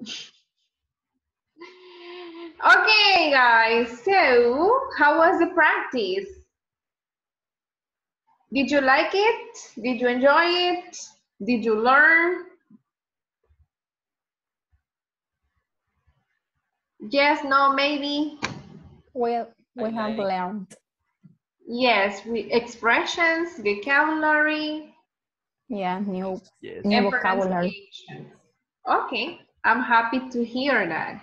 Okay, guys, so how was the practice? Did you like it? Did you enjoy it? Did you learn? Yes, no, maybe. Well, we have learned. Yes, we expressions, vocabulary. Yeah, new vocabulary. Okay, I'm happy to hear that.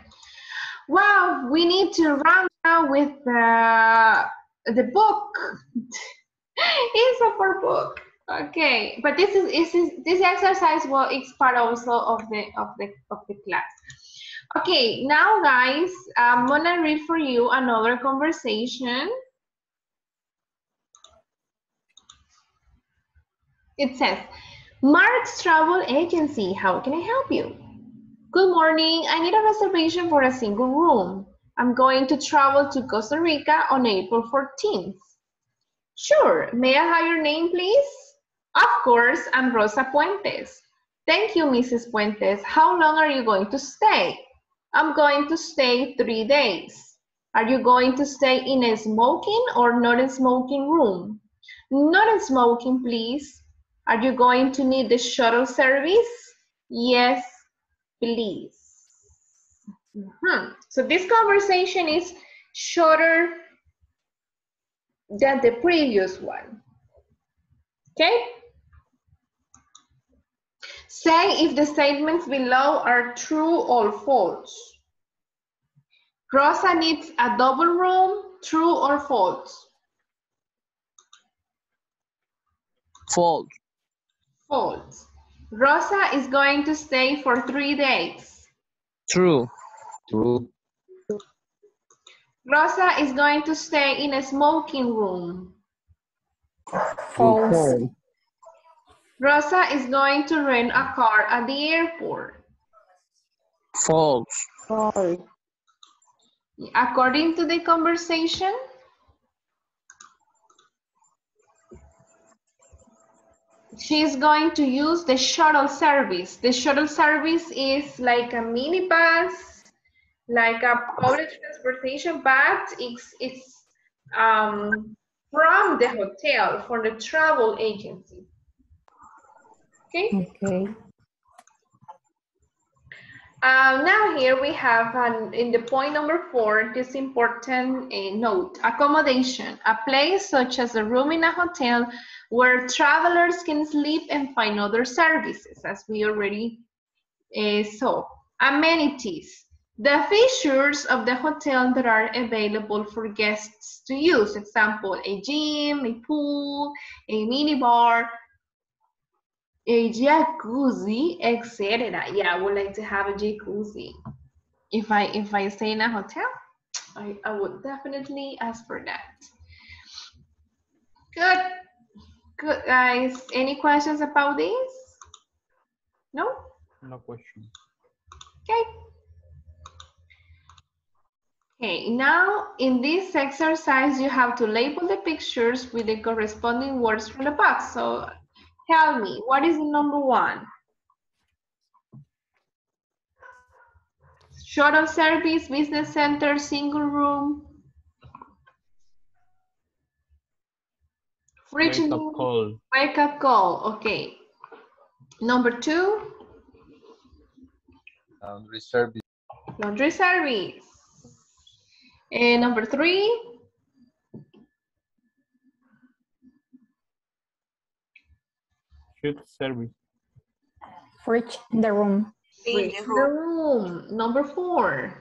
Well, we need to run now with the book. It's a for book. Okay, but this exercise well, it's part also of the class. Okay, now guys, I'm gonna read for you another conversation. It says, Mark's Travel Agency, how can I help you? Good morning, I need a reservation for a single room. I'm going to travel to Costa Rica on April 14th. Sure, may I have your name, please? Of course, I'm Rosa Puentes. Thank you, Mrs. Puentes. How long are you going to stay? I'm going to stay 3 days. Are you going to stay in a smoking or non-smoking room? Non-smoking, please. Are you going to need the shuttle service? Yes, please. So this conversation is shorter than the previous one. Okay? Say if the statements below are true or false. Rosa needs a double room, true or false? False. False. Rosa is going to stay for 3 days. True. True. Rosa is going to stay in a smoking room. False. Rosa is going to rent a car at the airport. False. False. According to the conversation, she's going to use the shuttle service. The shuttle service is like a minibus, like a public transportation, but it's from the hotel, for the travel agency. Okay? Okay. Now here we have, in the point number 4, this important note. Accommodation, a place such as a room in a hotel where travelers can sleep and find other services, as we already saw. Amenities, the features of the hotel that are available for guests to use. Example, a gym, a pool, a minibar, a jacuzzi, etc. Yeah, I would like to have a jacuzzi. If I stay in a hotel, I would definitely ask for that. Good guys. Any questions about this? No? No question. Okay. Okay, now in this exercise, you have to label the pictures with the corresponding words from the box. So tell me, what is number 1? Shuttle service, business center, single room. Wake up call, okay. Number 2? Laundry service. Laundry service. And number 3? Service. Fridge in the room. Fridge in the room. Number 4.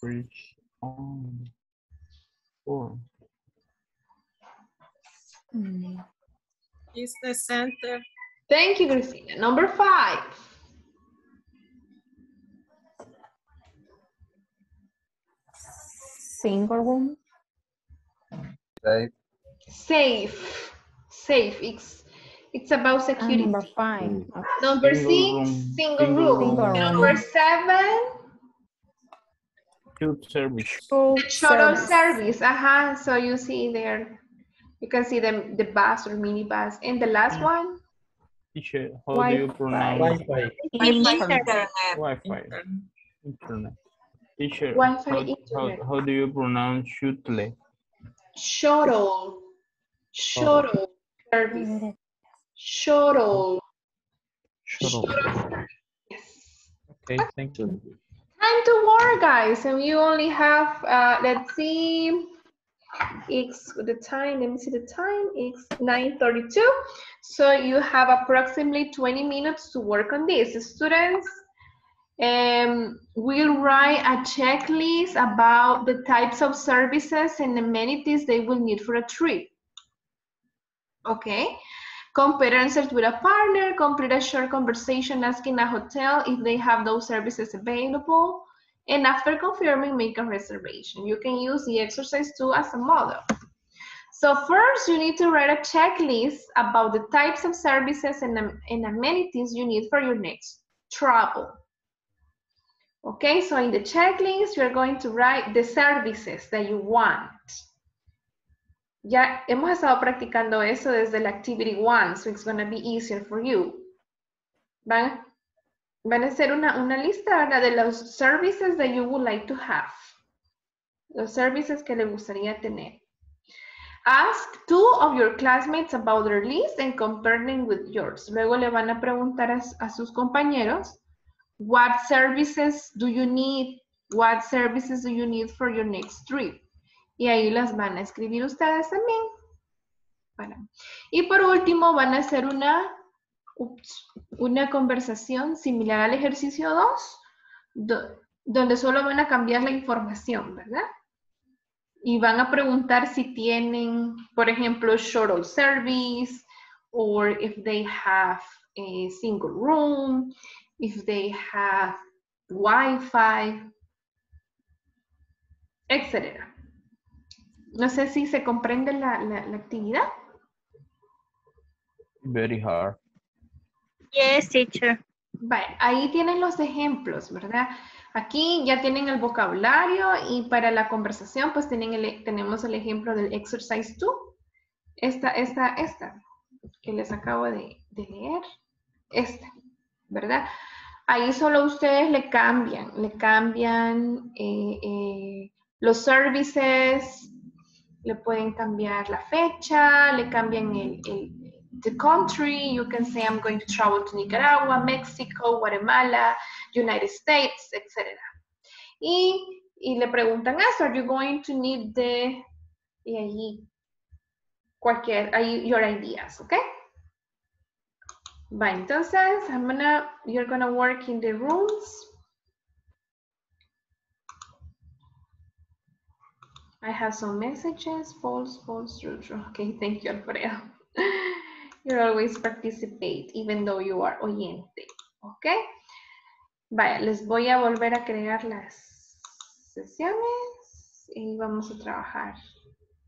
Fridge on. 4. Is the center. Thank you, Christina. Number 5. Single room. Right. Safe. It's about security. Number 5. Number 6, single room. Number 7, shuttle service. So you see there, you can see the bus or minibus. And the last one, Teacher, how do you pronounce Wi-Fi? Wi-Fi. Internet. Teacher, how do you pronounce shuttle? Shuttle. Shuttle. Service. Shuttle. Shuttle. Okay, thank you. Time to work, guys. And we only have, let's see, it's the time, let me see the time, it's 9:32. So you have approximately 20 minutes to work on this. The students will write a checklist about the types of services and amenities they will need for a trip. Okay. Compare answers with a partner, complete a short conversation asking a hotel if they have those services available, and after confirming, make a reservation. You can use the exercise too as a model. So first, you need to write a checklist about the types of services and amenities you need for your next travel. Okay, so in the checklist, you're going to write the services that you want. Ya hemos estado practicando eso desde la activity 1, so it's going to be easier for you. Van a hacer una lista, ¿verdad?, de los services that you would like to have. Los services que le gustaría tener. Ask two of your classmates about their list and compare them with yours. Luego le van a preguntar a sus compañeros, what services do you need? What services do you need for your next trip? Y ahí las van a escribir ustedes también. Bueno. Y por último van a hacer una conversación similar al ejercicio 2, donde solo van a cambiar la información, ¿verdad? Y van a preguntar si tienen, por ejemplo, shuttle service, or if they have a single room, if they have Wi-Fi, etc. No sé si se comprende la actividad. Very hard. Yes, teacher. Vale, ahí tienen los ejemplos, ¿verdad? Aquí ya tienen el vocabulario y para la conversación pues tenemos el ejemplo del exercise 2. Esta, que les acabo de leer. Esta, ¿verdad? Ahí solo ustedes le cambian los services. Le pueden cambiar la fecha, le cambian the country. You can say, I'm going to travel to Nicaragua, Mexico, Guatemala, United States, etc. Y le preguntan eso, are you going to need the... Y ahí, your ideas, okay? Bye, entonces, you're gonna work in the rooms. I have some messages, false, true. Okay, thank you, Alfredo. You always participate, even though you are oyente, okay? Vaya, les voy a volver a crear las sesiones y vamos a trabajar,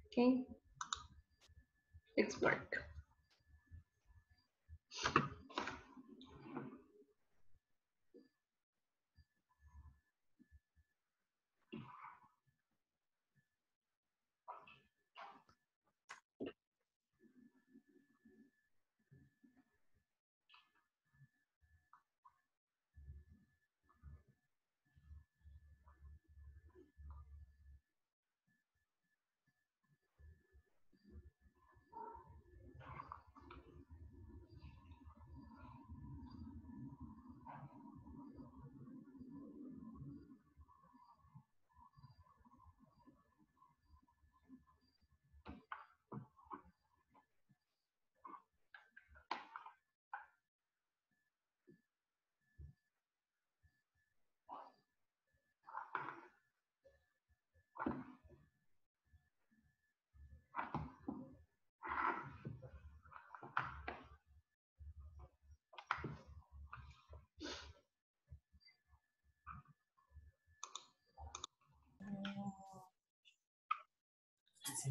okay? Let's work.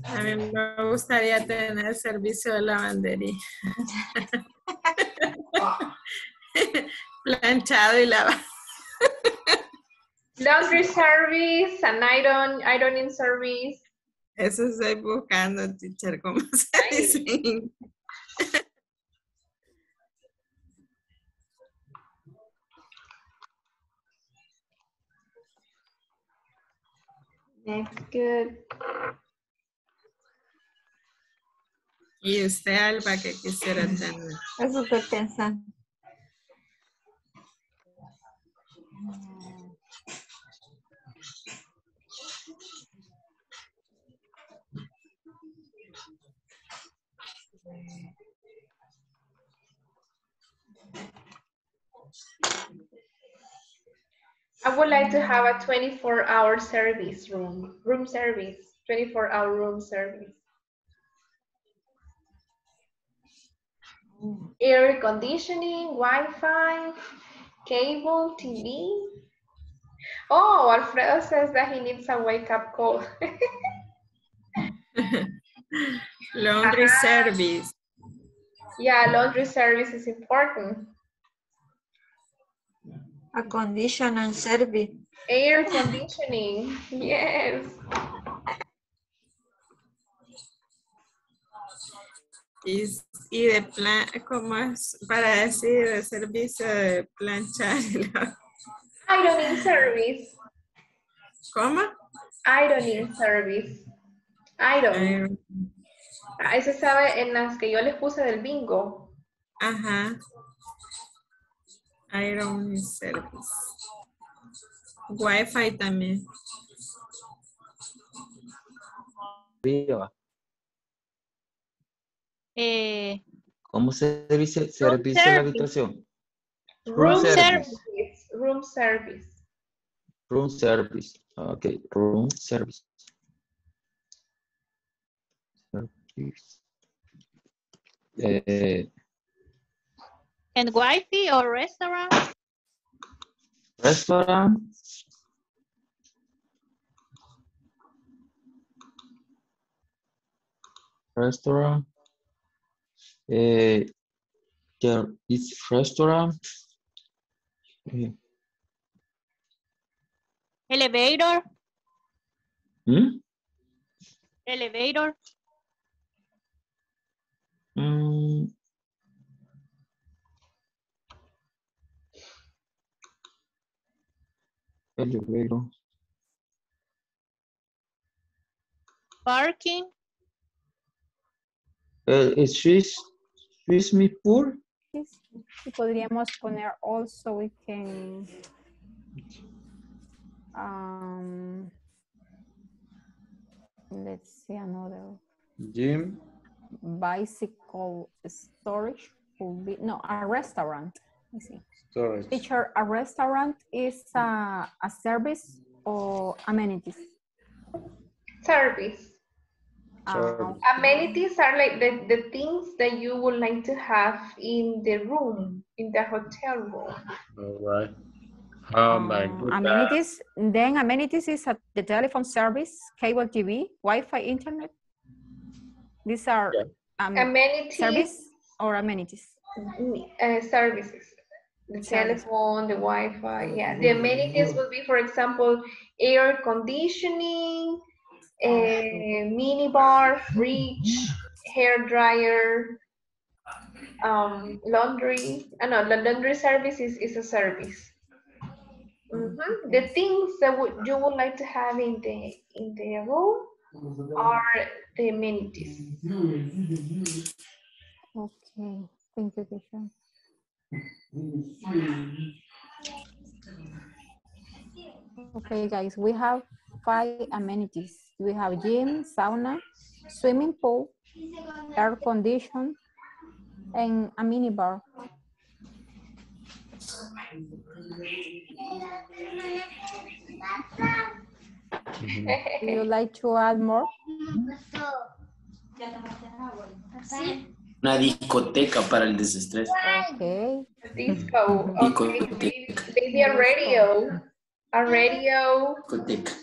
A mí me gustaría tener servicio de lavandería. Planchado y lavado. Laundry service, an ironing service. Eso estoy buscando, teacher, ¿cómo se dice? Next, good. Y usted, Alba, que quisiera tener. Eso estoy pensando. I would like to have a 24-hour service room service, 24-hour room service. Air conditioning, Wi-Fi, cable, TV. Oh, Alfredo says that he needs a wake-up call. Laundry service. Yeah, laundry service is important. A conditioning service. Air conditioning, yes. Y de plan, ¿cómo es para decir el servicio de planchar? Ironing service. ¿Cómo? Ironing service. Iron. Ah, eso sabe en las que yo les puse del bingo. Ajá. Iron service. Wi-Fi también. Viva. ¿Cómo se dice servicio de la habitación? Room service. Room service. Room service. Ok, room service. And Wi-Fi or restaurant? Restaurant. Restaurant. There is restaurant. Elevator. Hmm? Elevator. Elevator. Parking. Excuse me, poor. Y podríamos poner also we can let's see another gym. Bicycle storage will be no a restaurant. You see. Storage. Teacher, a restaurant is a service or amenities? Service. Amenities are like the things that you would like to have in the room, in the hotel room. All right. Oh my goodness. Amenities, then amenities is the telephone service, cable TV, Wi-Fi, internet. These are amenities. Service or amenities? Services. The telephone, the Wi-Fi, yeah. The amenities would be, for example, air conditioning, a minibar, fridge, hair dryer, laundry. I know the laundry service is a service. Mm-hmm. The things that you would like to have in the room are the amenities. Okay, thank you, Tisha. Okay, guys, we have 5 amenities. We have gym, sauna, swimming pool, air condition, and a minibar. Mm-hmm. Would you like to add more? Una discoteca para el desestrés. Okay. Disco. Okay. Maybe a radio. Discoteca.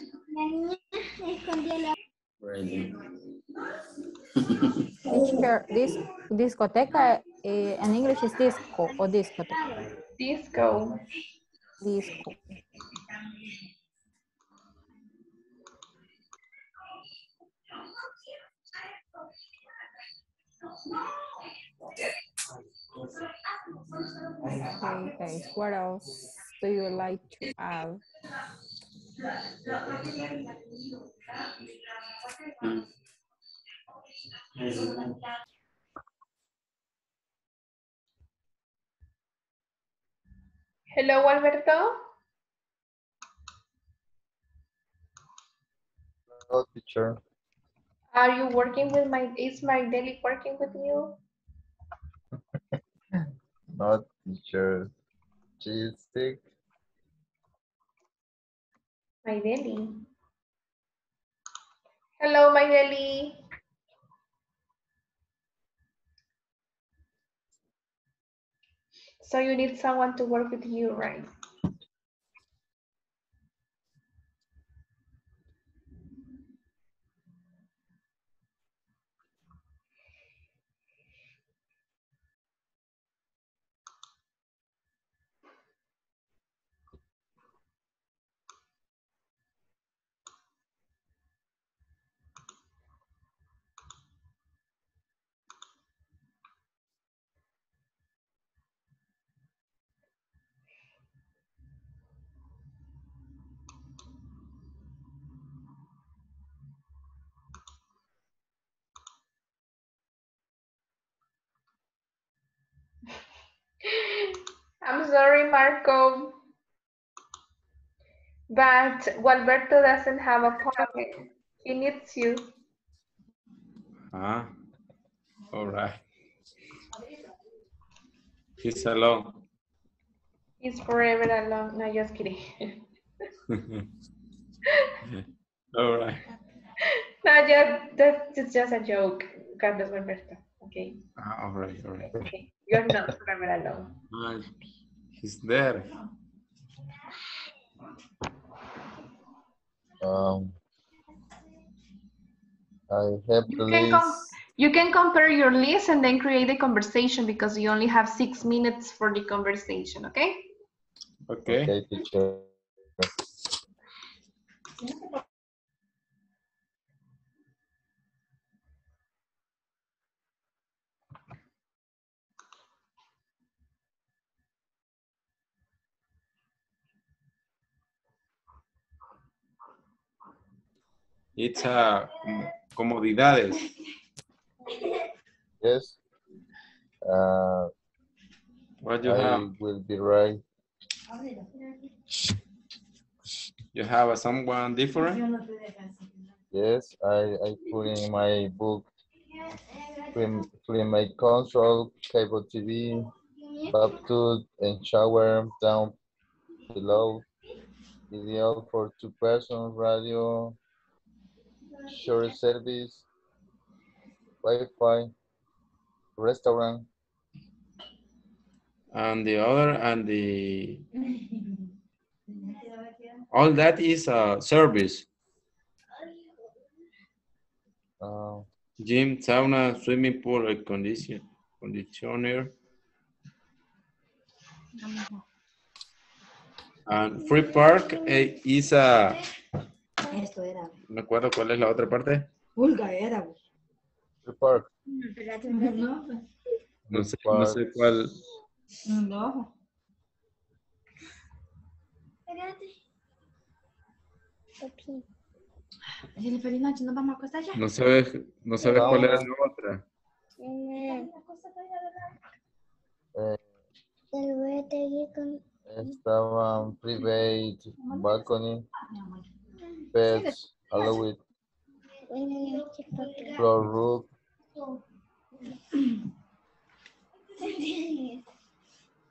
This discoteca in English is disco or discoteca. Disco. Okay, guys, what else do you like to add? Hello, Alberto. Hello, teacher. Are you working with my, is Marideli working with you? Not teacher, she's sick. Marideli. Hello, Marideli. So you need someone to work with you, right? I'm sorry, Marco, but Gualberto doesn't have a pocket. He needs you. Ah, all right. He's alone. He's forever alone. No, just kidding. All right. No, that's just a joke, Carlos Gualberto. Okay. Ah, all right, all right. Okay. You're not forever alone. He's there. I have the list. You can compare your list and then create a conversation because you only have 6 minutes for the conversation, okay? Okay. Okay, teacher. It's comodidades. Yes. What do you have? Will be right. You have someone different? Yes, I put in my book, clean my console, cable TV, bathtub, and shower down below. Ideal for 2 persons, radio, short service, Wi-Fi, restaurant. And the other, and the... all that is a service. Gym, sauna, swimming pool, air conditioner. And free park is a... Esto era. No me acuerdo cuál es la otra parte. Pulga era. Park. No sé, no sé cuál. No. No sabes, no sabes cuál era la otra. Estaban private balcony. Beds, allow it, floor roof,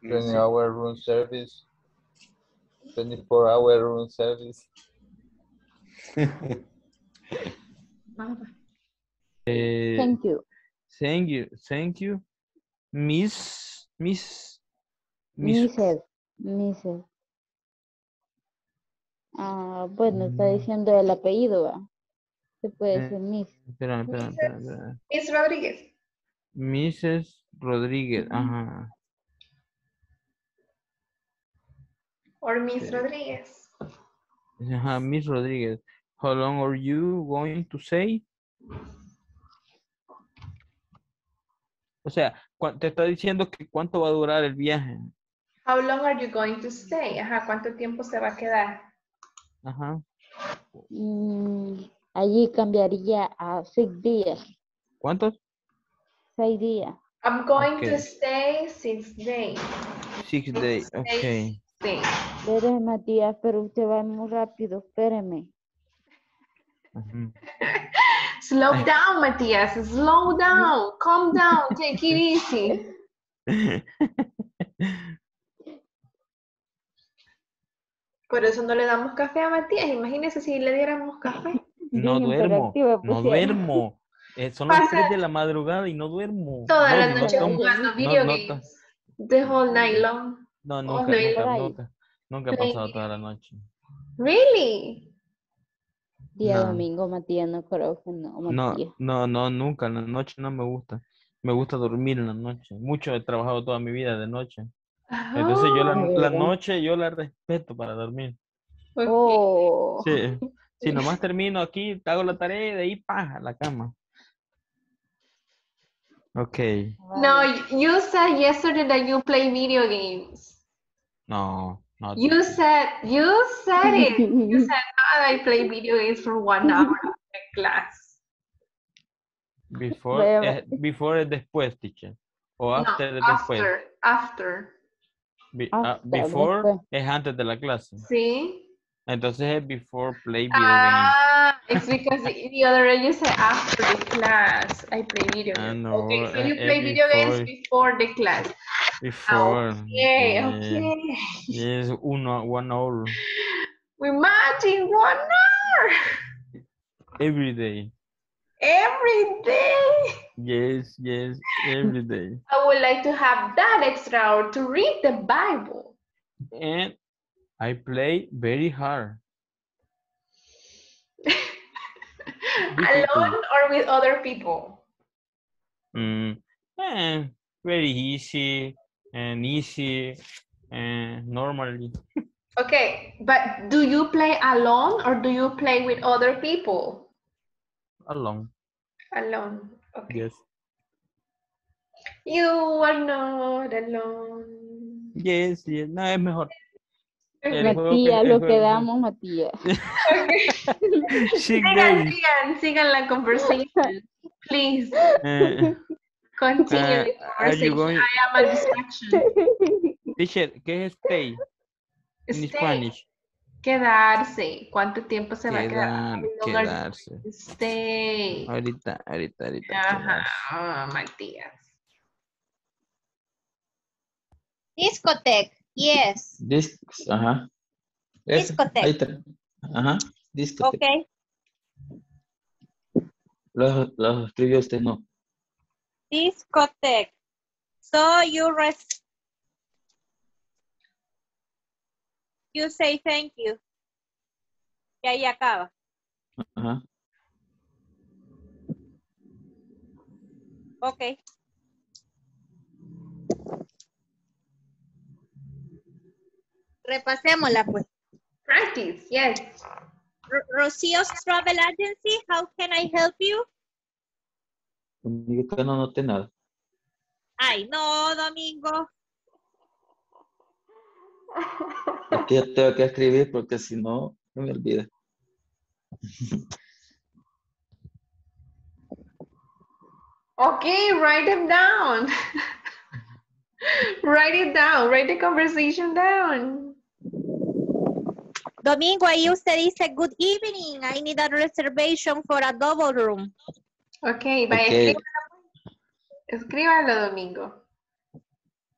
twenty-hour room service, 24-hour room service. Thank you. Thank you. Thank you. Mrs. Ah, bueno, está diciendo el apellido, ¿va? Se puede decir Miss. Espera, espera. Miss Rodríguez. Mrs. Rodríguez, ajá. O Miss Rodríguez. Ajá, Miss Rodríguez. How long are you going to stay? O sea, te está diciendo que cuánto va a durar el viaje. How long are you going to stay? Ajá, ¿cuánto tiempo se va a quedar? Ajá. Allí cambiaría a 6 días. ¿Cuántos? 6 días. I'm going to stay 6 days. 6 days, okay. Sí. Espéreme, Matías, pero usted va muy rápido, espéreme. Uh-huh. Slow down, Matías, slow down, calm down, take it easy. Por eso no le damos café a Matías, imagínese si le diéramos café. No duermo, no duermo. Son las 3 de la madrugada y no duermo. Toda la noche jugando video games. The whole night long. No, nunca he pasado toda la noche. Really? Día domingo, Matías, no creo que no, Matías. No, nunca, en la noche no me gusta. Me gusta dormir en la noche. Mucho he trabajado toda mi vida de noche. Ajá. Entonces yo la noche yo la respeto para dormir. Oh. Sí. Si nomás termino aquí, hago la tarea y de ahí paja la cama. Okay. No, you said yesterday that you play video games. No. Not you said it. You said I play video games for 1 hour after class. Before después, teacher. O after, no, después. After. Before después. Es antes de la clase. Sí. Entonces es before play video games. Ah, it's because the other day you said after the class I play video games. No, okay, so you play video games before the class. Before. Okay, okay. Yes, 1 hour. Imagine 1 hour. Every day. Every day. Yes, every day. I would like to have that extra hour to read the Bible. And I play very hard. Alone or with other people? Very easy and normally. Okay, but do you play alone or do you play with other people? Alone. Okay. Yes. You are not alone. Yes. No, es mejor. Matías, lo quedamos, Matías. Okay. sigan la conversation. Please. Continue the conversation. I am a distraction. Teacher, ¿qué es stay? In Spanish. Quedarse. ¿Cuánto tiempo se va a quedar? Quedarse. Stay. Ahorita. Ajá, Matías. Discotheque. Yes. Discotheque. Ajá. Discotheque. Okay. Los escribió usted, no. Discotheque. So you say thank you. Y ahí acaba. Ajá. Okay. Repasémosla, pues. Practice, yes. Rocio's Travel Agency, how can I help you? Domingo, no noté nada. Ay, no, Domingo. Aquí yo tengo que escribir porque si no, no me olvida. Okay, write them down. Write it down, write the conversation down. Domingo, ahí usted dice, good evening, I need a reservation for a double room. Ok, vaya, escríbalo, Domingo.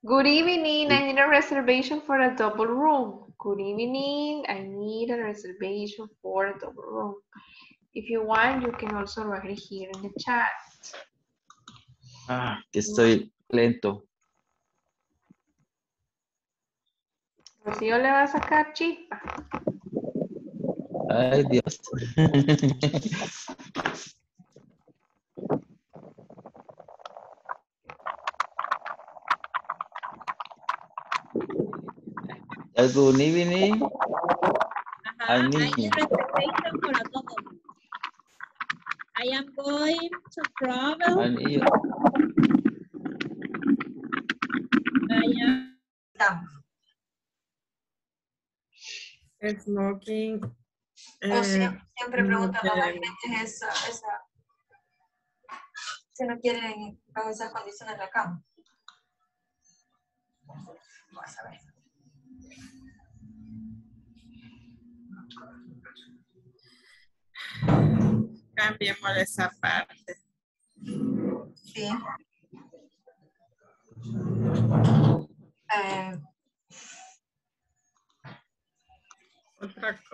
Good evening, I need a reservation for a double room. Good evening, I need a reservation for a double room. If you want, you can also write it here in the chat. Ah, que estoy lento. Si yo le va a sacar chispa. Ay, Dios. Good evening. I need reservation for a double. I am going to travel. I am smoking O siempre preguntan a la gente si no quieren bajo esas condiciones la cama. Vamos a ver. Cambiemos esa parte. Sí.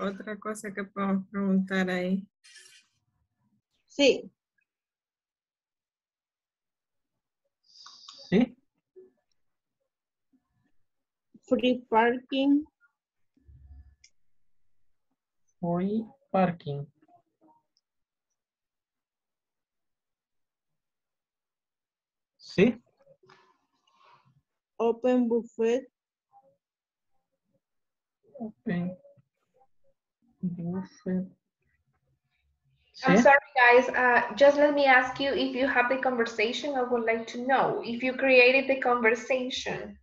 Otra cosa que podemos preguntar ahí. Sí. ¿Sí? Free parking. Free parking. ¿Sí? Open buffet. Open buffet. Sí. I'm sorry, guys. Just let me ask you if you have the conversation. I would like to know if you created the conversation.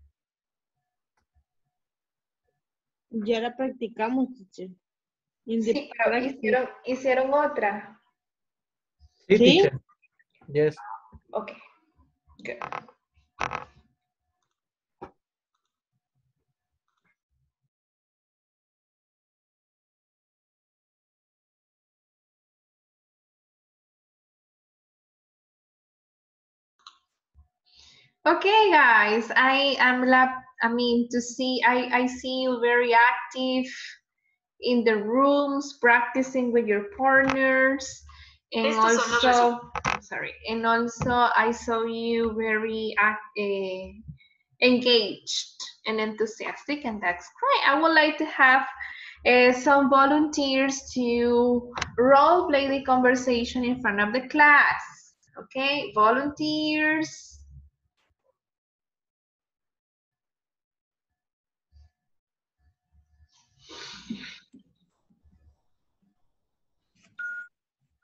Ya la practicamos, teacher. Sí, pero hicieron otra. Sí, ¿sí? Teacher. Yes. Okay. Good. Okay, guys, I see you very active in the rooms, practicing with your partners, and also, I saw you very engaged and enthusiastic, and that's great. I would like to have some volunteers to role play the conversation in front of the class. Okay, volunteers.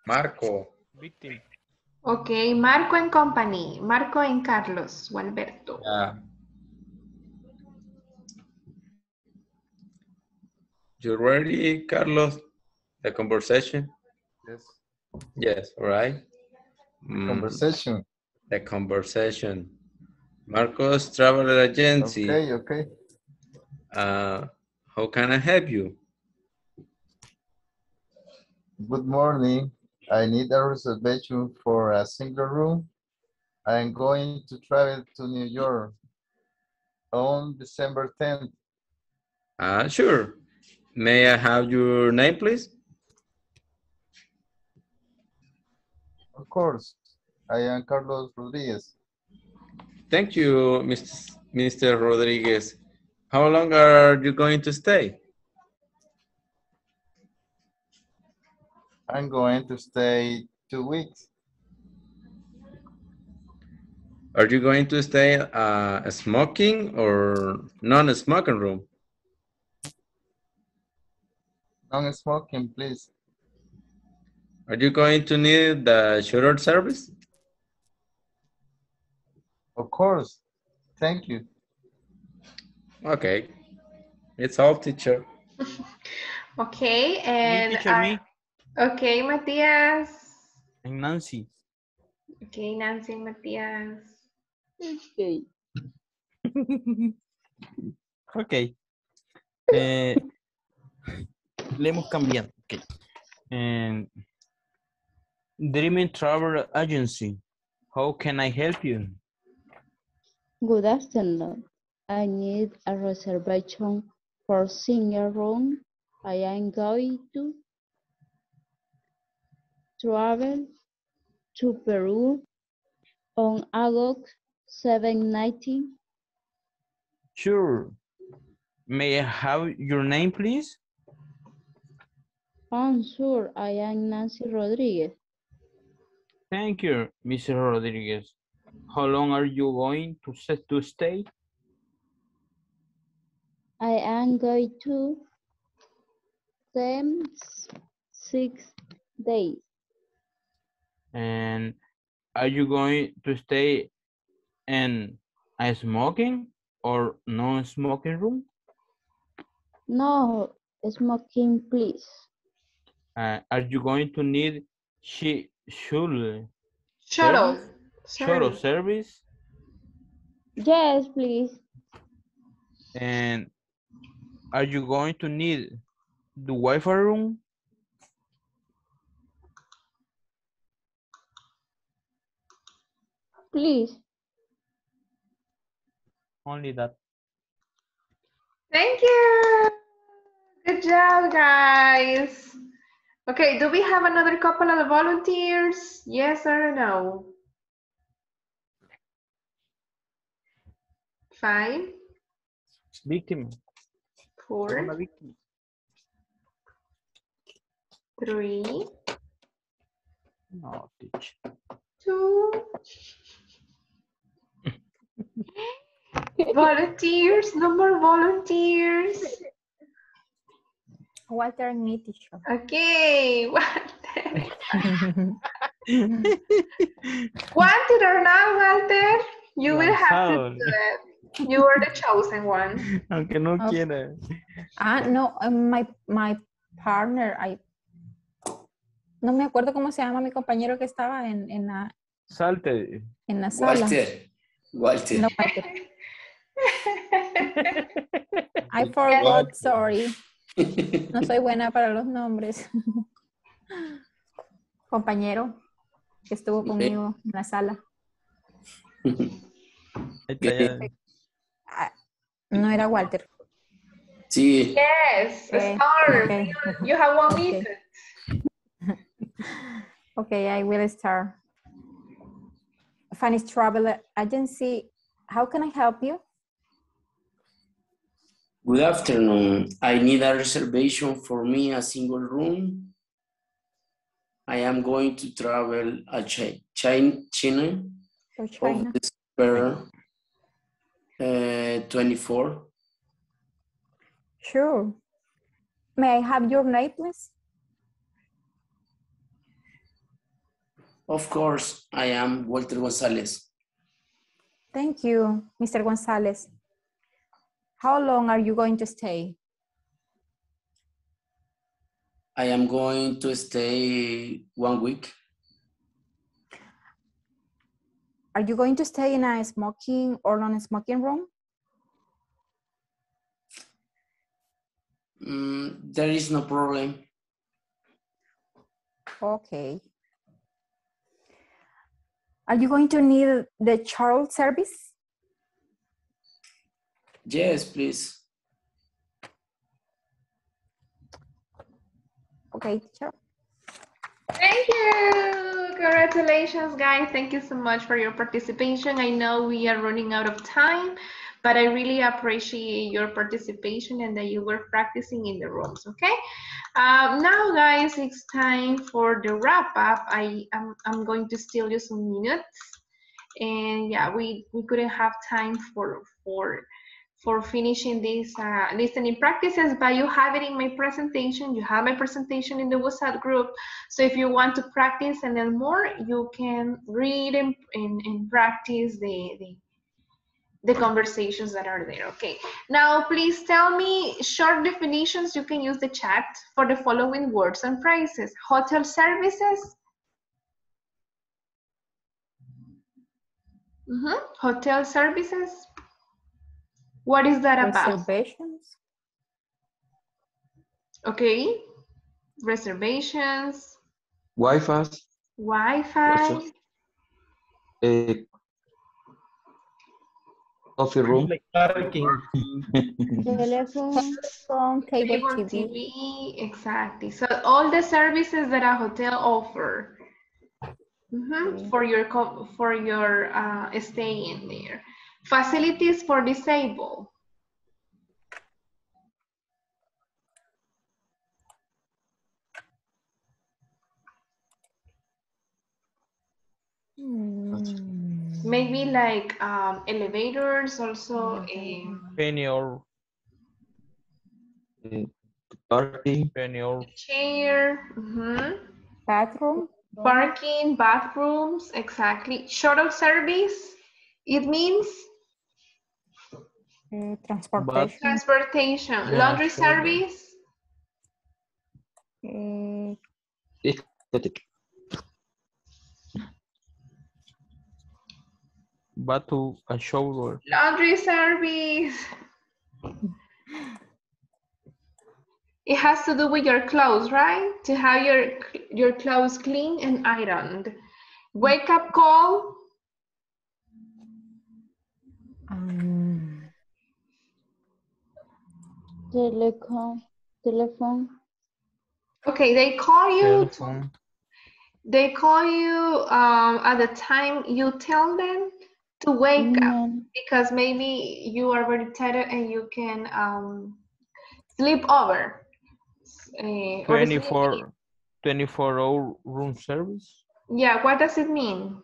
Marco. Victim. Okay, Marco and company. Marco and Carlos, Gualberto. You ready, Carlos? The conversation? Yes. Yes, all right. Conversation. The conversation. Marcos Travel Agency. Okay, okay. How can I help you? Good morning. I need a reservation for a single room. I am going to travel to New York on December 10th. Sure. May I have your name, please? Of course. I am Carlos Rodriguez. Thank you, Mr. Rodriguez. How long are you going to stay? I'm going to stay 2 weeks. Are you going to stay a smoking or non-smoking room? Non-smoking, please. Are you going to need the shuttle service? Of course. Thank you. Okay. It's all, teacher. Okay, and okay, Matias. And Nancy. Okay, Nancy and Matias. Okay. Okay. Le hemos cambiado. Okay. Dreaming Travel Agency. How can I help you? Good afternoon. I need a reservation for senior room. I am going to travel to Peru on August 7, 19. Sure. May I have your name, please? I'm sure. I am Nancy Rodriguez. Thank you, Mrs. Rodriguez. How long are you going to stay? I am going to stay 6 days. And are you going to stay in a smoking or non-smoking room? No, smoking, please. Are you going to need shuttle service? Yes, please. And are you going to need the Wi-Fi room? Please. Only that. Thank you. Good job, guys. Okay, do we have another couple of volunteers? Yes or no? Five. Victim. Four. Victim. Three. No, teach. Two. Volunteers, no more volunteers. Walter, need to show. Okay, Walter. Wanted or not, Walter, you will have to do it. You are the chosen one. Aunque no quiera. No, my partner, no me acuerdo cómo se llama mi compañero que estaba en la... Salte. En la sala. Walter. No, Walter. I forgot, Walter. Sorry. No soy buena para los nombres. Compañero que estuvo conmigo en la sala. No era Walter. Sí. Yes, start. Okay. You have 1 minute. Okay, I will start. Spanish Travel Agency, how can I help you? Good afternoon. I need a reservation for me, a single room. I am going to travel to China on December 24. Sure. May I have your name, please? Of course, I am Walter Gonzalez. Thank you, Mr. Gonzalez. How long are you going to stay? I am going to stay 1 week. Are you going to stay in a smoking or non-smoking room? There is no problem. Okay. Are you going to need the shuttle service? Yes, please. Okay, sure. Thank you. Congratulations, guys. Thank you so much for your participation. I know we are running out of time, but I really appreciate your participation and that you were practicing in the rooms, okay? Now, guys, it's time for the wrap up. I'm going to steal you some minutes. And yeah, we couldn't have time for finishing these listening practices, but you have it in my presentation. You have my presentation in the WhatsApp group. So if you want to practice and then more, you can read and practice the conversations that are there, okay? Now, please tell me short definitions. You can use the chat for the following words and phrases. Hotel services. Hotel services. What is that about? Reservations. Okay. Reservations. Wi-Fi. Coffee room. Telephone, phone, cable TV. Exactly. So all the services that a hotel offers for your stay in there. Facilities for disabled. Maybe like elevators, also a chair, bathroom, parking, bathrooms, exactly. Shuttle service, it means transportation. Laundry service, aesthetic. Bathroom and shower. Laundry service. It has to do with your clothes, right? To have your clothes clean and ironed. Wake up call. Telephone. Okay, they call you. Telephone. They call you at the time you tell them to wake up, because maybe you are very tired and you can sleep over. 24-hour room service. Yeah, what does it mean?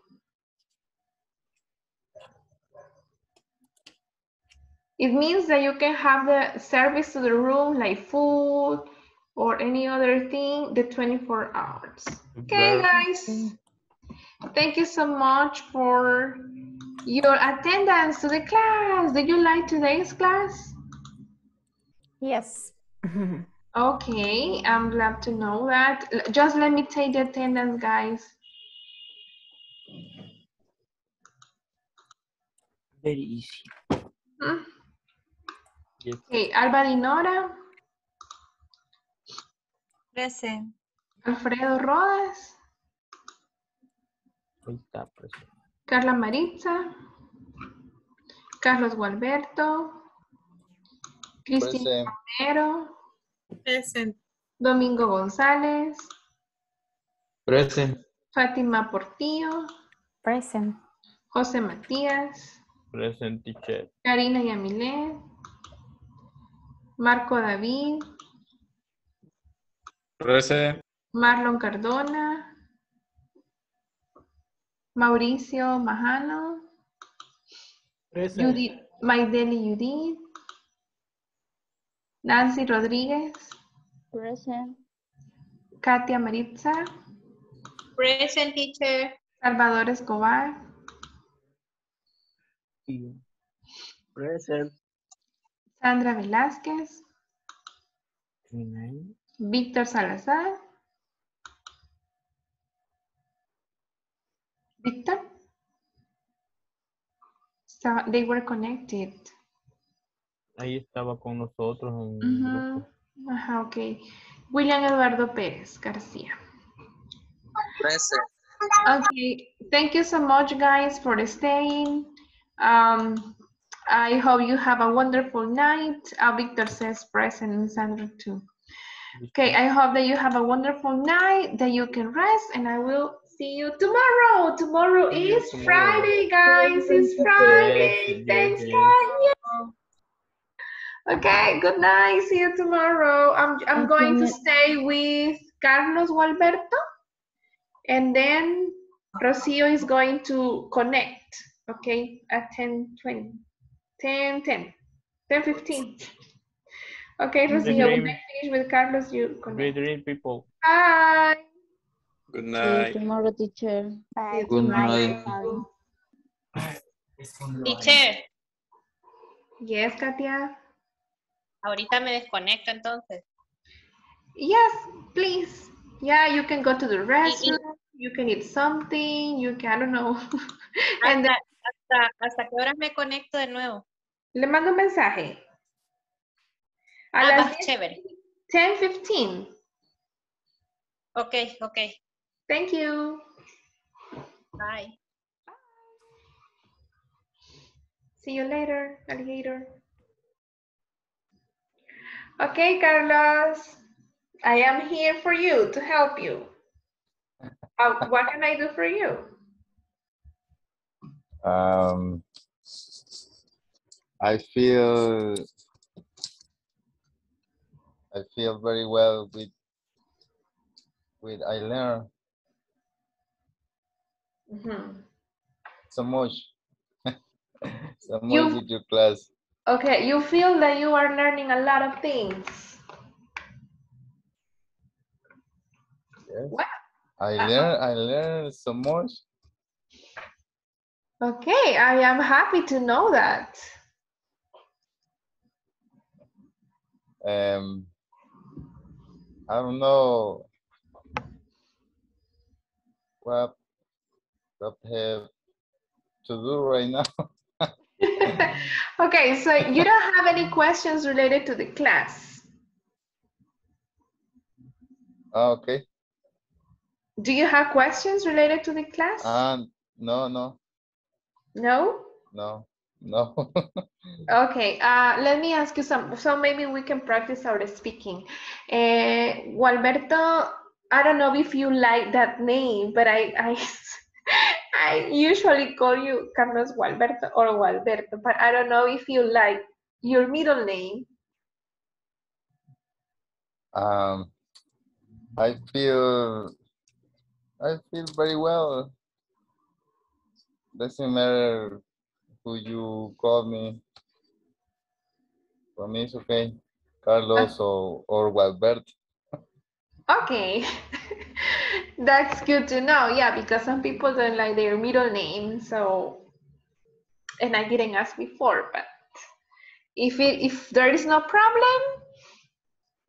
It means that you can have the service to the room, like food or any other thing, the 24 hours. Okay, guys. Thank you so much for your attendance to the class. Did you like today's class? Yes. Okay, I'm glad to know that. Just let me take the attendance, guys. Very easy. Hmm? Yes. Okay, Alvarinora. Present. Alfredo Rodas. Ahí está, present. Carla Maritza. Carlos Gualberto. Cristina Romero. Present. Domingo González. Present. Fátima Portillo. Present. José Matías. Present, teacher. Karina Yamile. Marco David. Present. Marlon Cardona. Mauricio Majano. Present. Judith, Maideli Judith. Nancy Rodriguez. Present. Katia Maritza. Present, teacher. Salvador Escobar. Present. Sandra Velázquez. Víctor Salazar. Víctor. So they were connected. Ahí estaba con nosotros. En Ajá, ok. William Eduardo Pérez García. Present. Okay. Thank you so much, guys, for staying. I hope you have a wonderful night. Victor says present and Sandra too. Okay, I hope that you have a wonderful night, that you can rest, and I will see you tomorrow. Tomorrow is Friday, guys. It's Friday. Thanks, guys. Okay, good night. See you tomorrow. I'm going to stay with Carlos Gualberto, and then Rocio is going to connect. Okay, at 10:15. Okay, Rocio, when I finish with Carlos, you connect. Good dream, people. Bye. Good night. See you tomorrow, teacher. Bye. Good night. Teacher. Yes, Katia. Ahorita me desconecto, entonces. Yes, please. Yeah, you can go to the restroom. You can eat something. You can, I don't know. And then, ¿hasta qué horas me conecto de nuevo? Le mando un mensaje. A las 10:15. Okay, okay. Thank you. Bye. Bye. See you later, alligator. Okay, Carlos. I am here for you, to help you. What can I do for you? I feel very well with I learn so much with your class. Okay, you feel that you are learning a lot of things. Yes. What? I learn so much. Okay, I am happy to know that. I don't know crap that I have to do right now. Okay, so you don't have any questions related to the class? Okay. Do you have questions related to the class? No, no. No? No, no. Okay, let me ask you some, so maybe we can practice our speaking. Gualberto, I don't know if you like that name, but I usually call you Carlos Gualberto or Gualberto, but I don't know if you like your middle name. I feel very well. Doesn't matter who you call me. For me, it's okay. Carlos or Gualberto. Okay, that's good to know. Yeah, because some people don't like their middle name. So, and I didn't ask before, but if there is no problem,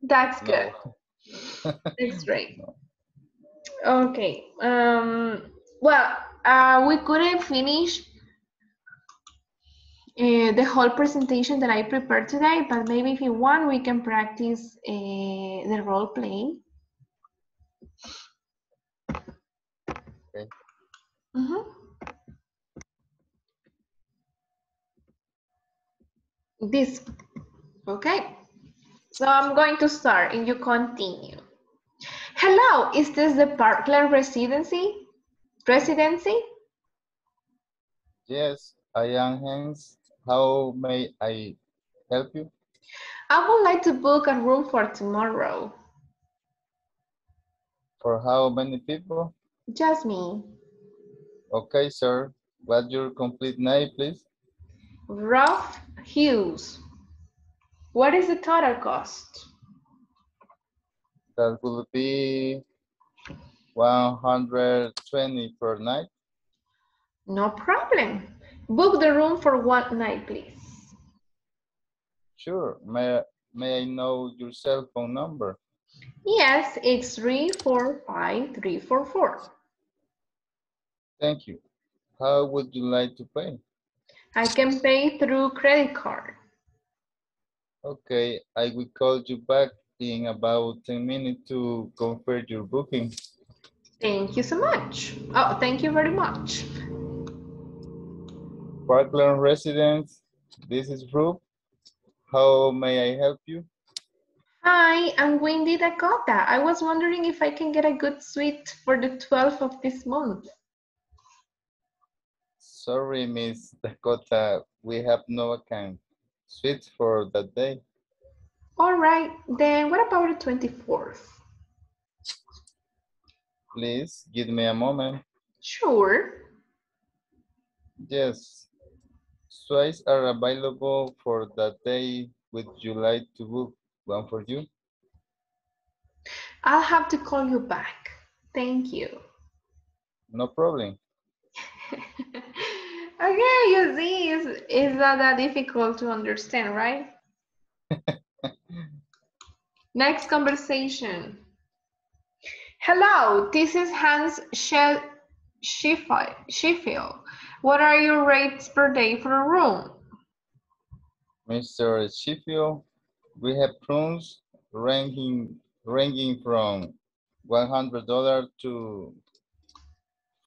that's good. No. That's great. No. Okay. Well, we couldn't finish the whole presentation that I prepared today, but maybe if you want, we can practice the role play. This, okay. So I'm going to start and you continue. Hello, is this the Parkland Residency? Yes, I am Hans. How may I help you? I would like to book a room for tomorrow. For how many people? Just me. Okay, sir. What's your complete name, please? Ralph Hughes. What is the total cost? That will be $120 per night. No problem. Book the room for one night, please. Sure. May I know your cell phone number? Yes, it's 345344. Thank you. How would you like to pay? I can pay through credit card. Okay, I will call you back in about 10 minutes to confirm your booking. Thank you so much. Oh, thank you very much. Parkland Residence, this is Ruth. How may I help you? Hi, I'm Wendy Dakota. I was wondering if I can get a good suite for the 12th of this month. Sorry, Miss Dakota, we have no account suite for that day. All right, then what about the 24th? Please give me a moment. Sure. Yes, suites are available for that day. Would you like to book one for you? I'll have to call you back. Thank you. No problem. Okay, you see, it's not that difficult to understand, right? Next conversation. Hello, this is Hans Sheffield. What are your rates per day for a room? Mr. Sheffield, we have rooms ranging from $100 to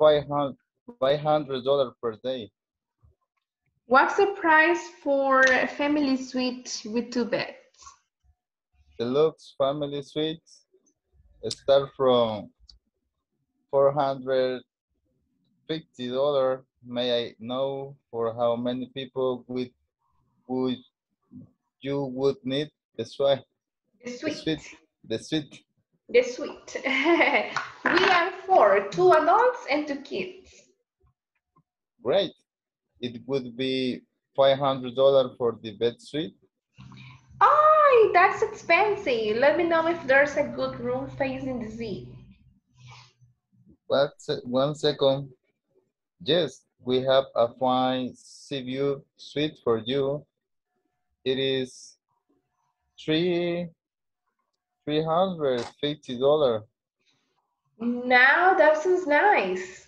$500 per day. What's the price for a family suite with 2 beds? Deluxe family suites start from $450. May I know for how many people would you would need the suite? The suite. We are 4, 2 adults and 2 kids. Great. It would be $500 for the bed suite. Oh, that's expensive. Let me know if there's a good room facing the sea. One second. Yes, we have a fine sea view suite for you. It is $350. No, that sounds nice.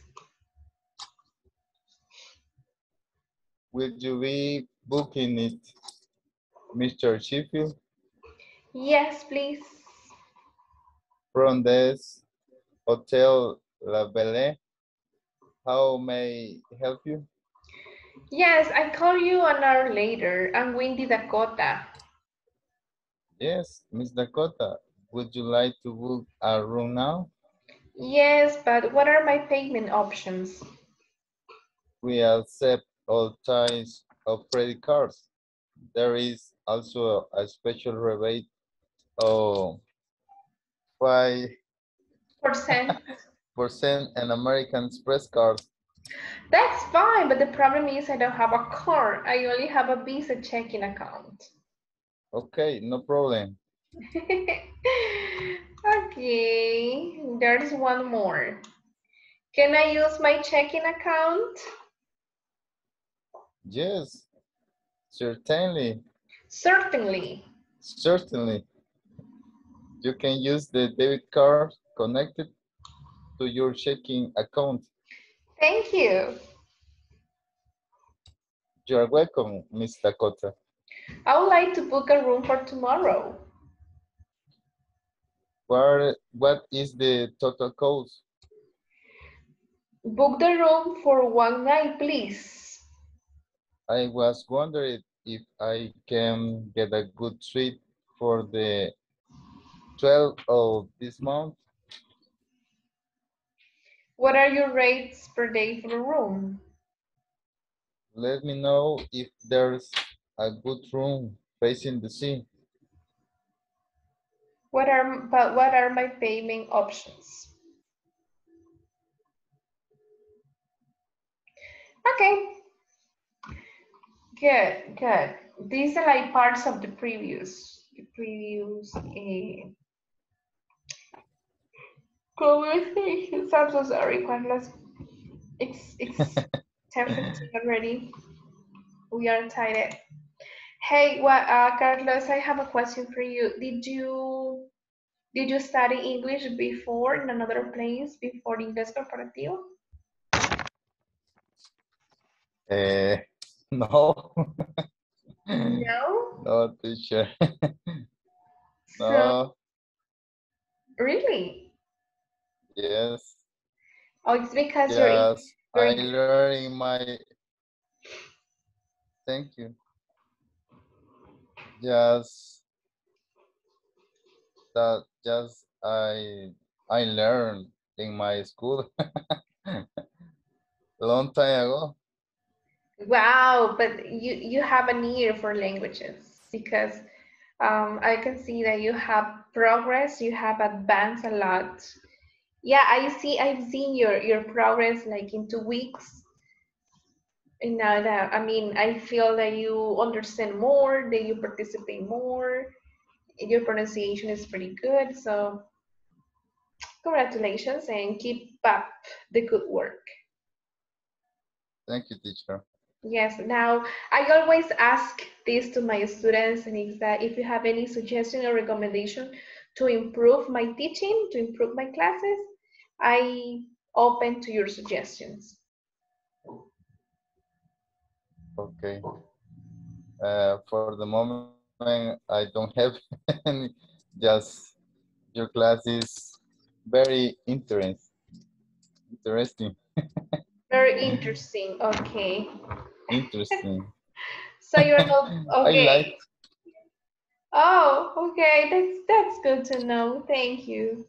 Will you be booking it, Mr. Sheffield? Yes, please. From this Hotel La Belle, how may I help you? Yes, I call you an hour later. I'm Wendy Dakota. Yes, Miss Dakota, would you like to book a room now? Yes, but what are my payment options? We accept all types of credit cards. There is also a special rebate of 5% an American Express card. That's fine, but the problem is I don't have a card. I only have a Visa checking account. Okay, no problem. Okay, there's one more. Can I use my checking account? Yes, certainly. Certainly. Certainly. You can use the debit card connected to your checking account. Thank you. You're welcome, Ms. Dakota. I would like to book a room for tomorrow. What is the total cost? Book the room for one night, please. I was wondering if I can get a good suite for the 12th of this month. What are your rates per day for a room? Let me know if there's a good room facing the sea. What are my payment options? Okay. Good, good. These are like parts of the previous conversations. I'm so sorry, Carlos. It's 10:15 already. We are tired. Hey, Carlos, I have a question for you. Did you study English before in another place before Inglés Corporativo? No. No? No, teacher. No. Really? Yes. Oh, it's because you're I learned my... Thank you. I learned in my school long time ago. Wow, but you have an ear for languages because I can see that you have progress, you have advanced a lot. Yeah, I've seen your progress like in 2 weeks. And now that, I mean, I feel that you understand more, that you participate more, your pronunciation is pretty good. So congratulations and keep up the good work. Thank you, teacher. Yes, now I always ask this to my students, and it's that if you have any suggestion or recommendation to improve my teaching, to improve my classes, I open to your suggestions. Okay. For the moment, I don't have any. Just your class is very interesting. Interesting. Very interesting. Okay. Interesting. So you're not okay. I like. Oh, okay. That's good to know. Thank you.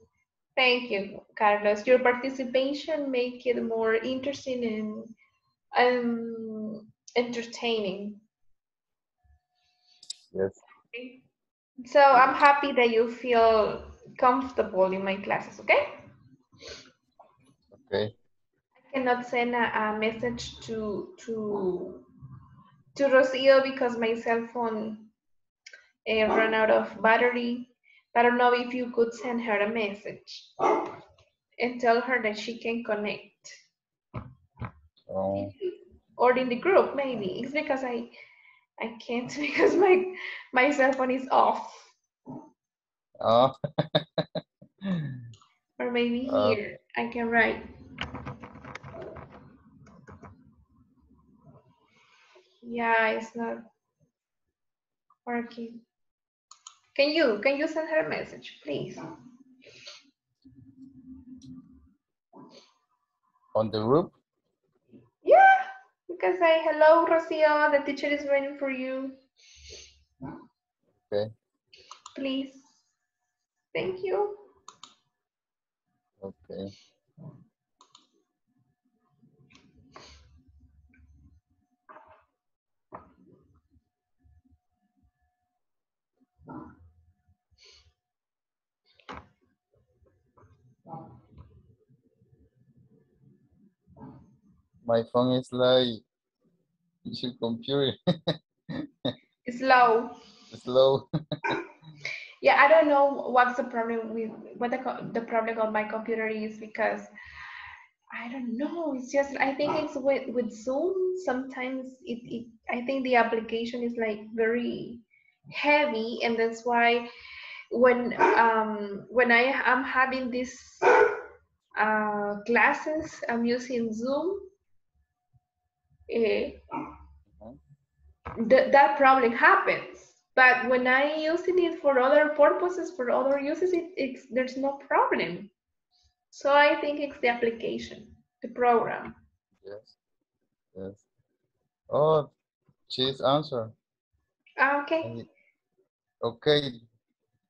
Thank you, Carlos. Your participation makes it more interesting and entertaining. Yes. Okay. So I'm happy that you feel comfortable in my classes, okay? Okay. I cannot send a message to Rocio because my cell phone ran out of battery. I don't know if you could send her a message and tell her that she can connect. Oh. Or in the group, maybe. It's because I can't, because my cell phone is off. Oh. Or maybe here, I can write. Yeah, it's not working. Can you send her a message, please? On the group? Yeah, you can say, hello, Rocio, the teacher is waiting for you. Okay. Please. Thank you. Okay. My phone is like your computer. It's slow. It's slow. Yeah, I don't know what's the problem with what the problem of my computer is, because I don't know. It's just I think it's with Zoom sometimes it I think the application is like very heavy, and that's why when I am having these classes, I'm using Zoom. That problem happens, but when I'm using it for other purposes, for other uses, there's no problem. So I think it's the application, the program. Yes, yes. Oh, she's answered. Okay. Okay,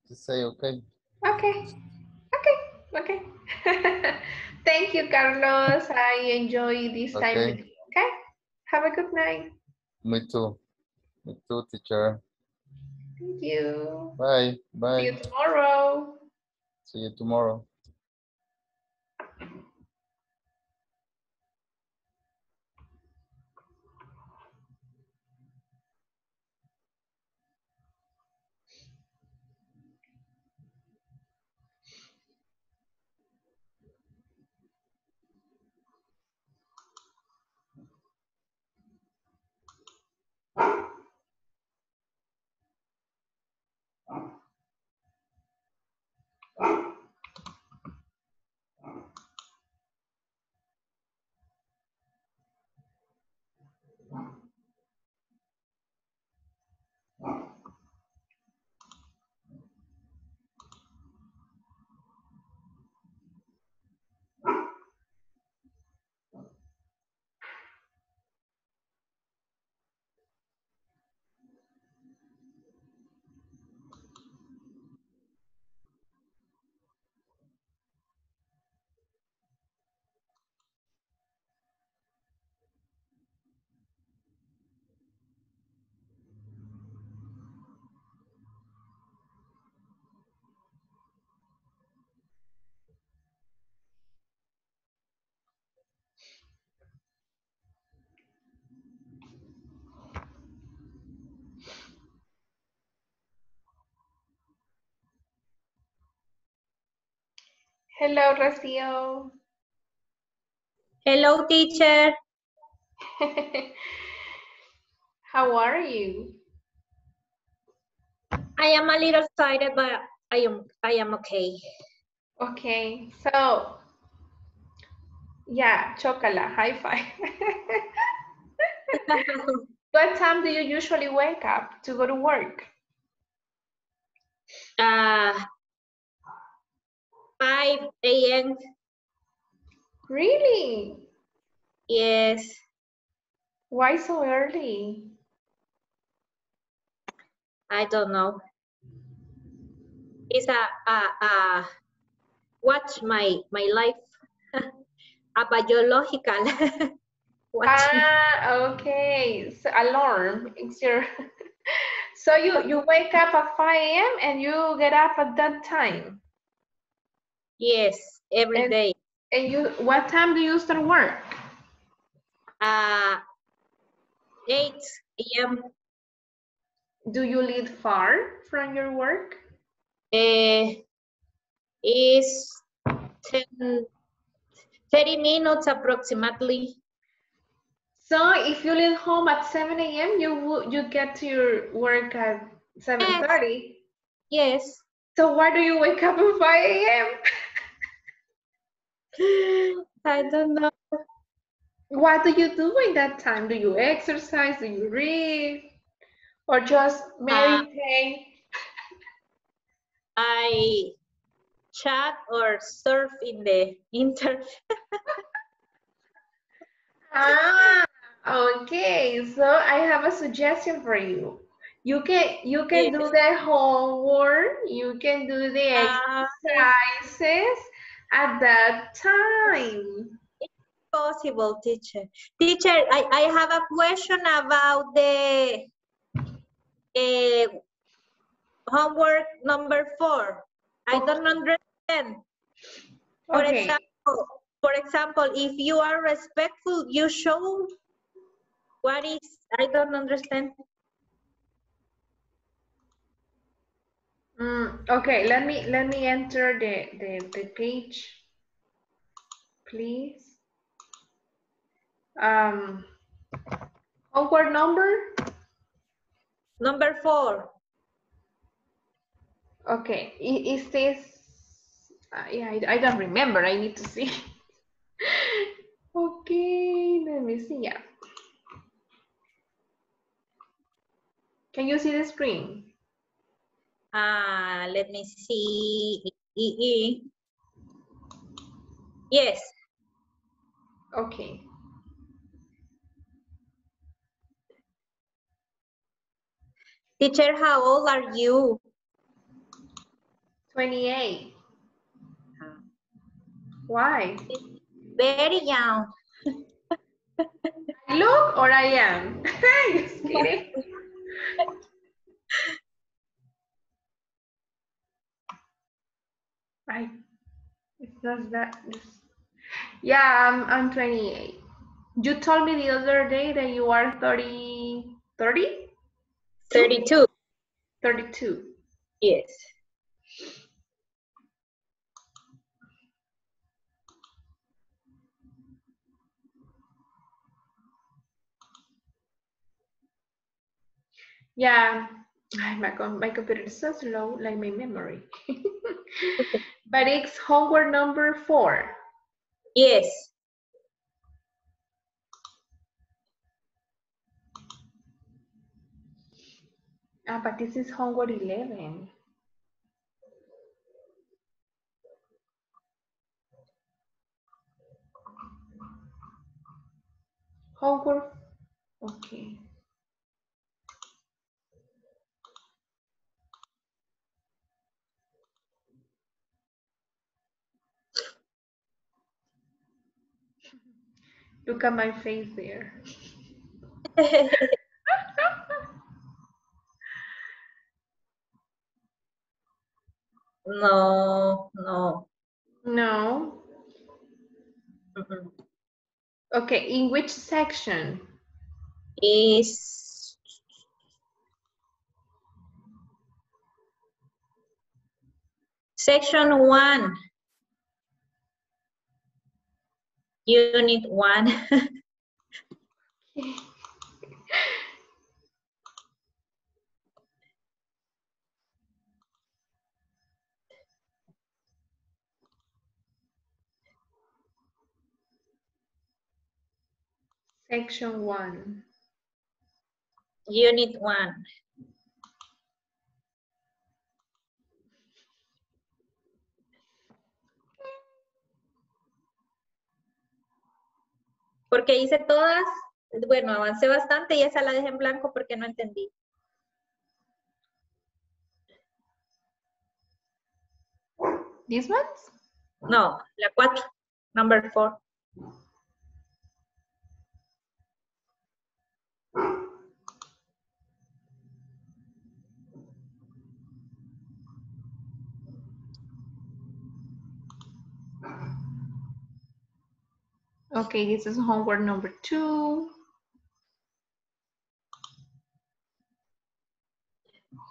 just say okay. Okay, okay, okay. Thank you, Carlos. I enjoy this time with you, okay? Have a good night. Me too, teacher. Thank you. Bye, bye. See you tomorrow. See you tomorrow. Hello, Rocio. Hello, teacher. How are you? I am a little excited, but I am okay. Okay, so yeah, chocala, high five. What time do you usually wake up to go to work? 5 a.m. Really? Yes. Why so early? I don't know. It's a watch my life. A biological. Okay. So alarm. It's your so you wake up at 5 a.m. and you get up at that time. Yes, every day. And you, what time do you start work? 8 a.m. Do you live far from your work? It's 30 minutes approximately. So if you leave home at 7 a.m., you get to your work at 7:30? Yes. So why do you wake up at 5 a.m.? I don't know. What do you do in that time? Do you exercise? Do you read? Or just meditate? I chat or surf in the internet. Okay, so I have a suggestion for you. You can do the homework, you can do the exercises at that time. It's possible, teacher. Teacher, I have a question about the homework number 4. I don't understand. For example, if you are respectful, you show what is, I don't understand. Okay, let me enter the page, please. Homework number 4. Okay, is this? Yeah, I don't remember. I need to see. Okay, let me see. Yeah, can you see the screen? Let me see. Yes. Okay. Teacher, how old are you? 28. Why? Very young. I look or I am? Just kidding. It's not that. Yeah, I'm 28. You told me the other day that you are 30? 32. 32. Yes. Yeah. My computer is so slow, like my memory. But it's homework number 4. Yes. But this is homework 11. Homework, okay. Look at my face there. No. Mm-hmm. Okay, in which section? Is section 1. Unit 1. Section 1. Unit 1. Porque hice todas, bueno, avancé bastante y esa la dejé en blanco porque no entendí. ¿These ones? No, la 4, number 4. Okay, this is homework number 2.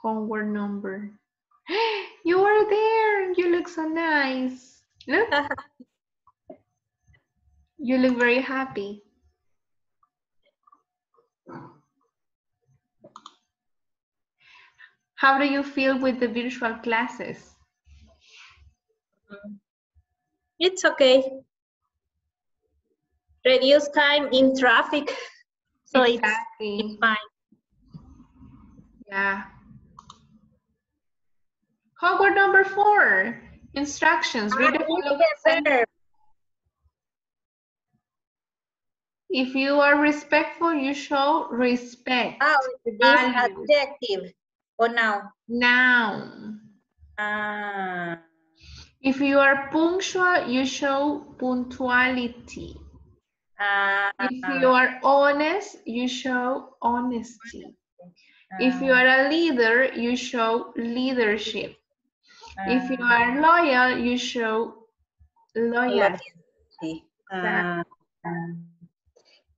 Homework number. You are there. You look so nice. Look. You look very happy. How do you feel with the virtual classes? It's okay. reduce time in traffic. So exactly. It's fine. Yeah. Homework number 4, instructions. Read the If you are respectful, you show respect. Oh, this adjective or noun? Noun. If you are punctual, you show punctuality. If you are honest, you show honesty. If you are a leader, you show leadership. If you are loyal, you show loyalty.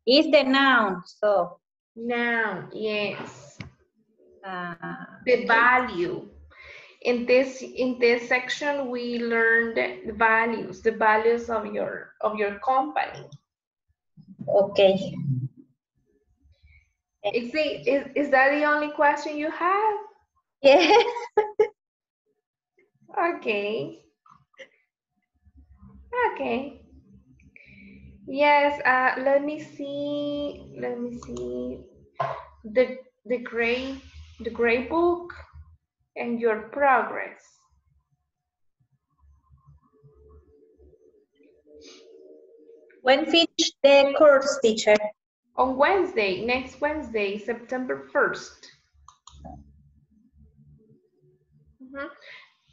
Is the noun, so. Noun, yes. The value. In this section, we learned the values of your company. Okay. Is that the only question you have? Yes. Okay. Okay. Yes. Let me see. Let me see the gray book and your progress. When finished the course, teacher? On Wednesday, next Wednesday, September 1st. Mm-hmm.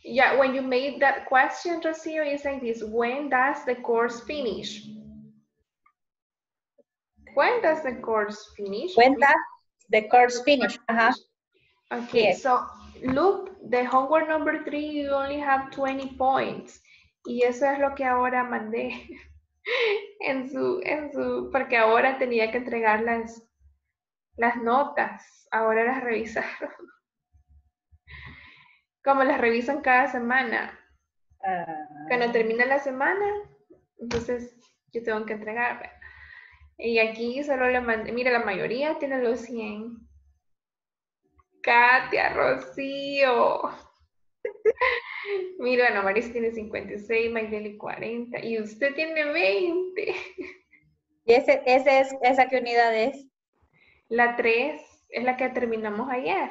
Yeah, when you made that question, Rocio, it's like this: when does the course finish? When does the course finish? When does the course finish? Uh-huh. Okay, yes. So look, the homework number 3, you only have 20 points. Y eso es lo que ahora mandé. Porque ahora tenía que entregar las notas, ahora las revisaron. Como las revisan cada semana. Cuando termina la semana, entonces yo tengo que entregarla. Y aquí solo le mandé, mira, la mayoría tiene los 100. Katia, Rocío. Mira, Ana Maris tiene 56, Maydeli 40 y usted tiene 20. ¿Y esa qué unidad es? La 3 es la que terminamos ayer.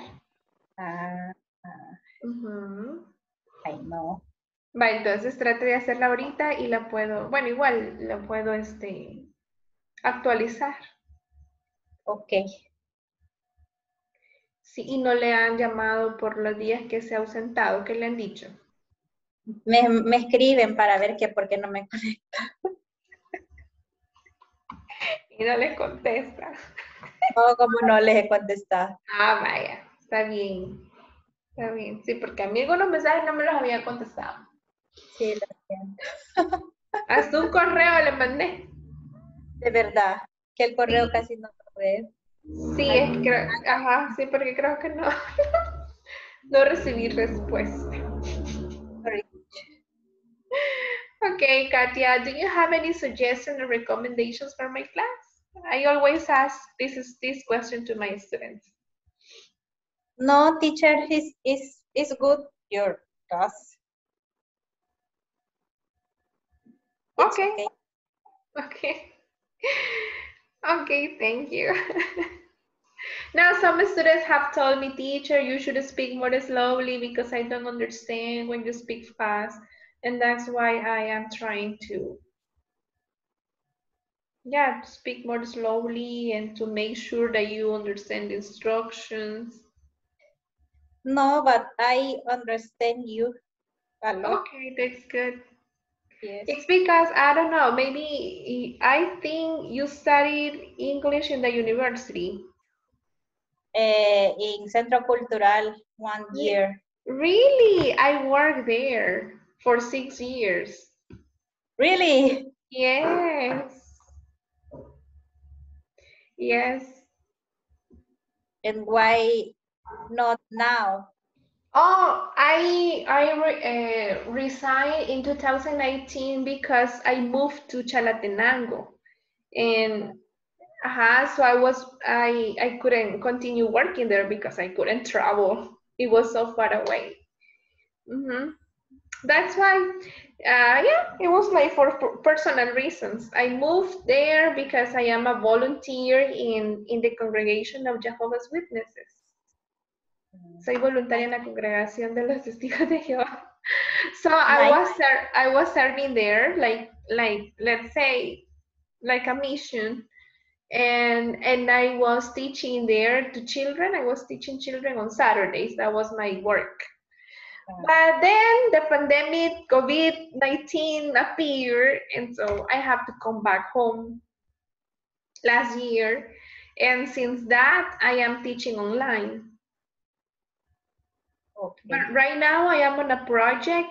Ay, no. Va, entonces trate de hacerla ahorita y la puedo, bueno, igual la puedo actualizar. Ok. Sí, y no le han llamado por los días que se ha ausentado, ¿qué le han dicho? Me escriben para ver por qué no me conecta. Y no les contesta. No, como no les he contestado. Ah, vaya, está bien. Está bien, sí, porque a mí algunos mensajes no me los había contestado. Sí, lo siento. Hasta un correo le mandé. De verdad, que el correo sí. Casi no lo ve. Sí, porque creo que no recibí respuesta. Okay, Katia, do you have any suggestions or recommendations for my class? I always ask this question to my students. No, teacher, it's good, your class. Okay. Okay. Okay, thank you. Now, some students have told me, teacher, you should speak more slowly because I don't understand when you speak fast. And that's why I am trying to, yeah, speak more slowly and to make sure that you understand instructions. No, but I understand you a lot. Okay, that's good. Yes. It's because, I don't know, maybe I think you studied English in the university. In Centro Cultural, 1 year. Really? I worked there for 6 years. Really? Yes. Yes. And why not now? Oh, I resigned in 2019 because I moved to Chalatenango, and so I couldn't continue working there because I couldn't travel. It was so far away. that's why, yeah, it was like for personal reasons. I moved there because I am a volunteer in the congregation of Jehovah's Witnesses. Soy voluntaria en la congregación de los testigos de Jehová. So I was serving there, like let's say, like a mission, and I was teaching there to children. I was teaching children on Saturdays. That was my work. But then the pandemic, COVID-19 appeared, and so I have to come back home last year. And since that, I am teaching online. Okay. But right now I am on a project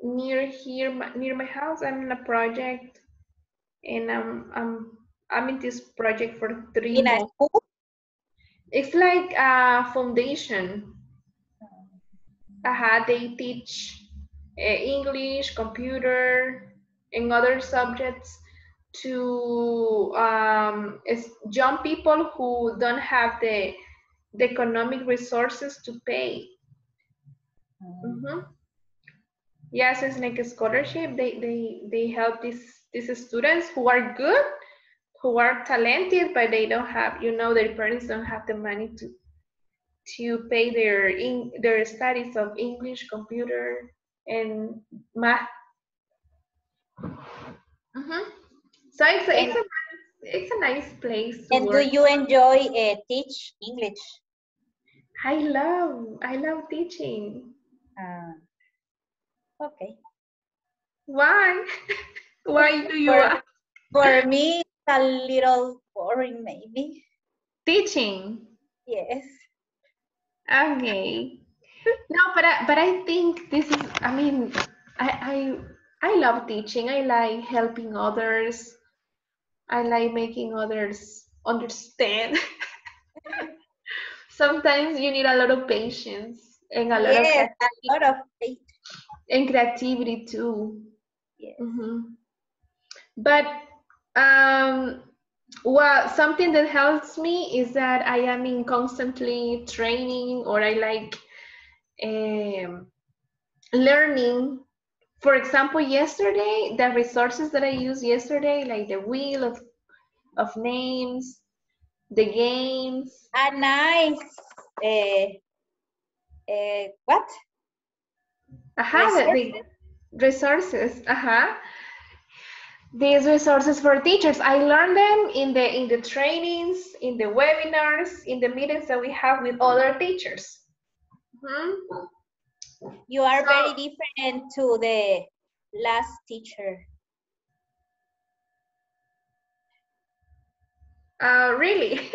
near here, near my house. I'm on a project, and I'm in this project for 3 months. It's like a foundation. They teach English, computer, and other subjects to young people who don't have the economic resources to pay. Mm-hmm. Yes, it's like a scholarship. They help these students who are good, who are talented, but they don't have, you know, their parents don't have the money to pay their studies of English, computer, and math. Mm-hmm. So it's a nice place to work. Do you enjoy teach English? I love teaching. Okay. Why? Why do you ask? For me, it's a little boring, maybe. Teaching? Yes. Okay. No, but I think this is, I mean, I love teaching. I like helping others. I like making others understand. Sometimes you need a lot of patience and a lot of faith and creativity too. Yes. Mm-hmm. But well, something that helps me is that I am in constantly training, or I like learning. For example, yesterday, the resources that I used yesterday, like the wheel of names, the games. Ah, nice. What? Resources. Uh-huh. These resources for teachers, I learned them in the trainings, in the webinars, in the meetings that we have with other teachers. Mm-hmm. You are very different to the last teacher. Really?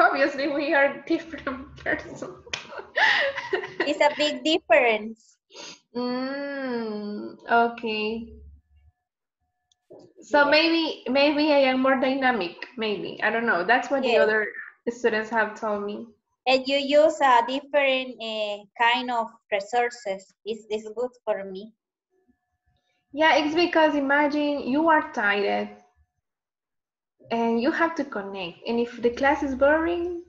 Obviously, we are different persons. It's a big difference. Okay. So maybe I am more dynamic, maybe. I don't know. That's what the other students have told me. And you use a different kind of resources. It's good for me. Yeah, it's because imagine you are tired and you have to connect. And if the class is boring,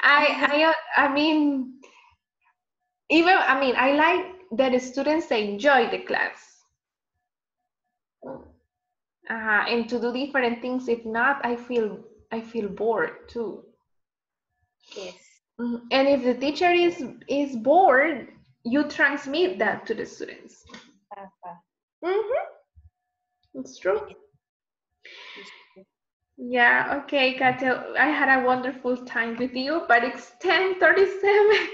I mean, even, I mean, I like that the students enjoy the class. And to do different things. If not, I feel bored too. Yes. And if the teacher is bored, you transmit that to the students. Mm-hmm. It's true. Yeah. Okay, Katia, I had a wonderful time with you, but it's 10:37.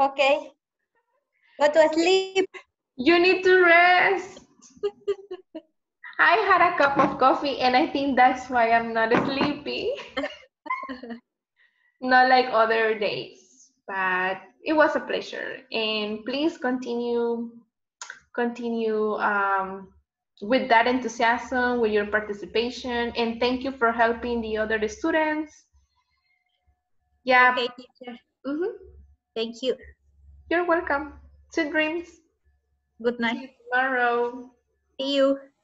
Okay. Go to sleep. You need to rest. I had a cup of coffee, and I think that's why I'm not sleepy. Not like other days, but it was a pleasure. And please continue with that enthusiasm, with your participation, and thank you for helping the other students. Yeah. Okay, teacher. Mm-hmm. Thank you. You're welcome. Sweet dreams. Good night. See you tomorrow. See you.